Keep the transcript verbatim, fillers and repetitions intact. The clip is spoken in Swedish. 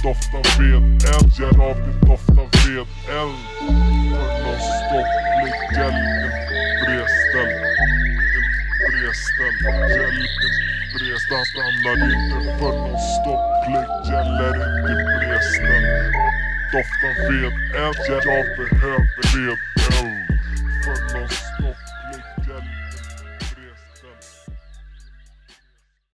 stofta ved eld. Jag rakt ut ofta ved eld. Förlossstopplig hjälpen bredställ. En bredställ hjälpen bredställ. Han stannar inte förlossstopplig. Gäller inte bredställ. Dofta ved eld. Jag rakt behöver ved eld.